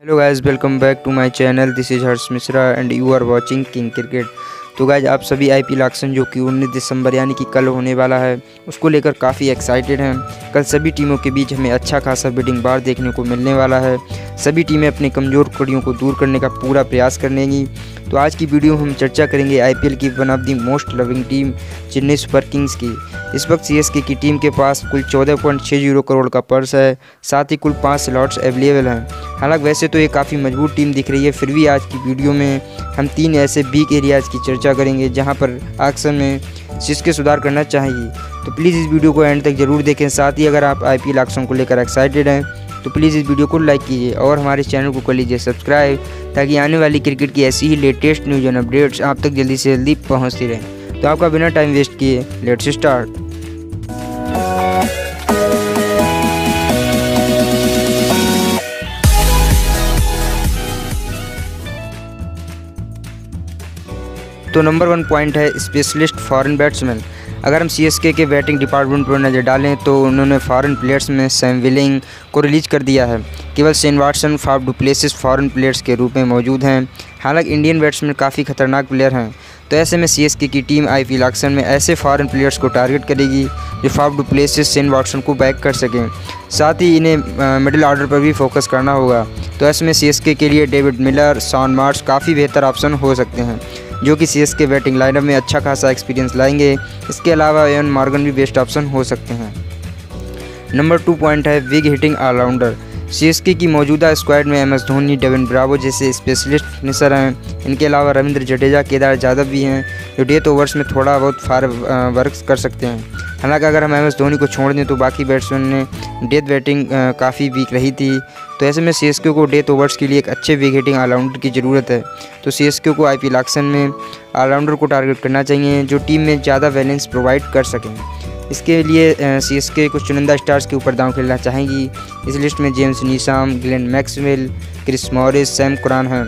Hello guys, welcome back to my channel. This is Harsh Mishra and you are watching king cricket. तो guys, आप सभी IPL action जो कि 19 दिसंबर यानी कि कल होने वाला है उसको लेकर काफ़ी एक्साइटेड हैं। कल सभी टीमों के बीच हमें अच्छा खासा बैटिंग बार देखने को मिलने वाला है। सभी टीमें अपने कमज़ोर कड़ियों को दूर करने का पूरा प्रयास करेंगी। तो आज की वीडियो हम चर्चा करेंगे आईपीएल की one of the most loving team Chennai super Kings की। इस वक्त सीएसके की टीम के पास कुल 14.60 करोड़ का पर्स है, साथ ही कुल 5 स्लॉट्स अवेलेबल हैं। हालांकि वैसे तो ये काफ़ी मजबूत टीम दिख रही है, फिर भी आज की वीडियो में हम 3 ऐसे वीक एरियाज़ की चर्चा करेंगे जहां पर एक्शन में सीएसके सुधार करना चाहिए। तो प्लीज़ इस वीडियो को एंड तक जरूर देखें। साथ ही अगर आप आईपीएल एक्शन को लेकर एक्साइटेड हैं तो प्लीज़ इस वीडियो को लाइक कीजिए और हमारे चैनल को कर लीजिए सब्सक्राइब, ताकि आने वाली क्रिकेट की ऐसी ही लेटेस्ट न्यूज़ एंड अपडेट्स आप तक जल्दी से जल्दी पहुँचती रहें। तो आपका बिना टाइम वेस्ट किए लेट्स स्टार्ट। तो नंबर 1 पॉइंट है स्पेशलिस्ट फॉरेन बैट्समैन। अगर हम सीएसके के बैटिंग डिपार्टमेंट पर नज़र डालें तो उन्होंने फॉरेन प्लेयर्स में सैम विलिंग को रिलीज़ कर दिया है। केवल Shane Watson, Faf du Plessis foreign players के रूप में मौजूद हैं। हालांकि इंडियन बैट्समैन काफ़ी खतरनाक प्लेयर हैं, तो ऐसे में सीएसके की टीम आईपीएल एक्शन में ऐसे फॉरेन प्लेयर्स को टारगेट करेगी जो Faf du Plessis, Shane Watson को बैक कर सकें। साथ ही इन्हें मिडिल ऑर्डर पर भी फोकस करना होगा। तो ऐसे में सीएसके के लिए डेविड मिलर, शॉन मार्श काफ़ी बेहतर ऑप्शन हो सकते हैं, जो कि सीएसके बैटिंग लाइनअप में अच्छा खासा एक्सपीरियंस लाएंगे। इसके अलावा एवन मॉर्गन भी बेस्ट ऑप्शन हो सकते हैं। नंबर 2 पॉइंट है बिग हिटिंग ऑलराउंडर। सीएसके की मौजूदा स्क्वाड में एमएस धोनी, डेविन ब्रावो जैसे स्पेशलिस्ट फिनिशर हैं। इनके अलावा रविंद्र जडेजा, केदार यादव भी हैं जो डेथ ओवर्स में थोड़ा बहुत फार वर्क कर सकते हैं। हालांकि अगर हम एमएस धोनी को छोड़ दें तो बाकी बैट्समैन ने डेथ बैटिंग काफ़ी वीक रही थी। तो ऐसे में सीएसके को डेथ ओवर्स के लिए एक अच्छे विकेट हिटिंग ऑलराउंडर की ज़रूरत है। तो सीएसके को आईपीएल एक्शन में ऑलराउंडर को टारगेट करना चाहिए जो टीम में ज़्यादा बैलेंस प्रोवाइड कर सकें। इसके लिए सीएसके कुछ चुनिंदा स्टार्स के ऊपर दांव खेलना चाहेंगी। इस लिस्ट में James Neesham, Glenn Maxwell, Chris Morris, Sam Curran हैं।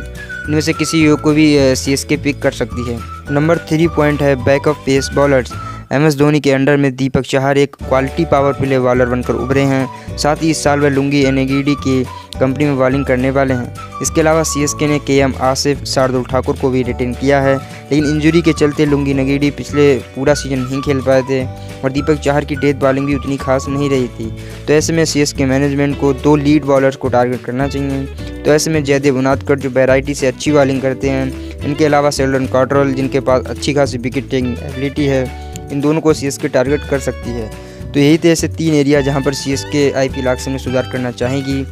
इनमें से किसी योग को भी सीएसके पिक कर सकती है। नंबर 3 पॉइंट है backup pace bowlers. MS Dhoni के अंडर में दीपक चहार एक क्वालिटी पावर प्ले बॉलर बनकर उभरे हैं। साथ ही इस साल वह लुंगी एनेगिडी की कंपनी में बॉलिंग करने वाले हैं। इसके अलावा सीएसके ने केएम आसिफ, शार्दुल ठाकुर को भी रिटेन किया है, लेकिन इंजरी के चलते लुंगी नगीडी पिछले पूरा सीजन नहीं खेल पाए थे और दीपक चहार की डेथ बॉलिंग भी उतनी खास नहीं रही थी। तो ऐसे में सीएसके मैनेजमेंट को 2 लीड बॉलर्स को टारगेट करना चाहिए। तो ऐसे में जयदेव उनादकट जो वैरायटी से अच्छी बॉलिंग करते हैं, इनके अलावा शेल्डन कॉटरल जिनके पास अच्छी खासी विकेट टेकिंग एबिलिटी है, इन दोनों को सीएसके टारगेट कर सकती है। तो यही थे ऐसे 3 एरिया जहां पर सीएसके आईपीएल एक्शन में सुधार करना चाहेगी।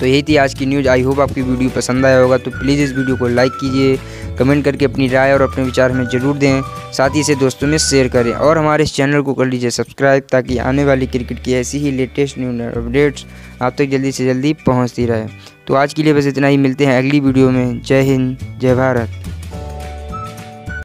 तो यही थी आज की न्यूज़। आई होप आपकी वीडियो पसंद आया होगा। तो प्लीज़ इस वीडियो को लाइक कीजिए, कमेंट करके अपनी राय और अपने विचार हमें ज़रूर दें। साथ ही इसे दोस्तों में शेयर करें और हमारे इस चैनल को कर लीजिए सब्सक्राइब, ताकि आने वाली क्रिकेट की ऐसी ही लेटेस्ट न्यूज़ अपडेट्स आप तक जल्दी से जल्दी पहुँचती रहे। तो आज के लिए बस इतना ही। मिलते हैं अगली वीडियो में। जय हिंद, जय भारत।